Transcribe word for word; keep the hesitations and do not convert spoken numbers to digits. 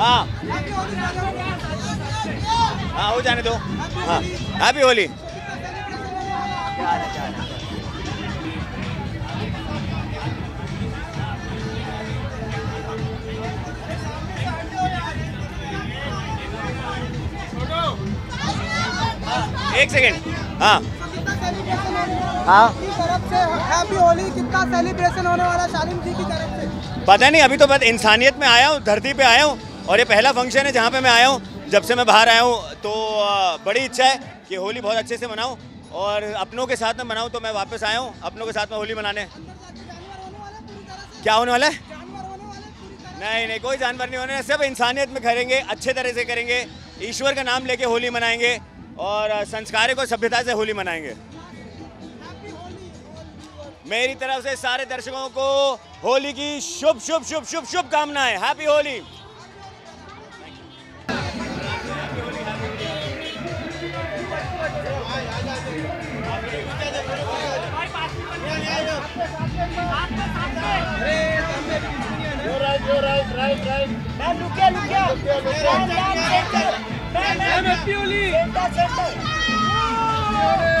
हाँ हाँ हो जाने दो। हाँ हैप्पी होली। एक सेकेंड। हाँ हाँ हैप्पी होली। कितना सेलिब्रेशन होने वाला शालिम जी की तरफ से? पता नहीं, अभी तो बस इंसानियत में आया हूँ, धरती पे आया हूँ और ये पहला फंक्शन है जहाँ पे मैं आया हूँ जब से मैं बाहर आया हूँ। तो बड़ी इच्छा है कि होली बहुत अच्छे से मनाऊँ और अपनों के साथ में मनाऊँ। तो मैं वापस आया हूँ अपनों के साथ में होली मनाने। क्या होने वाला है? नहीं नहीं, कोई जानवर नहीं होने, सब इंसानियत में करेंगे, अच्छे तरह से करेंगे, ईश्वर का नाम लेके होली मनाएंगे और संस्कारों को सभ्यता से होली मनाएंगे। मेरी तरफ से सारे दर्शकों को होली की शुभ शुभ शुभ शुभ शुभकामनाएं। Happy Holi. Right right right.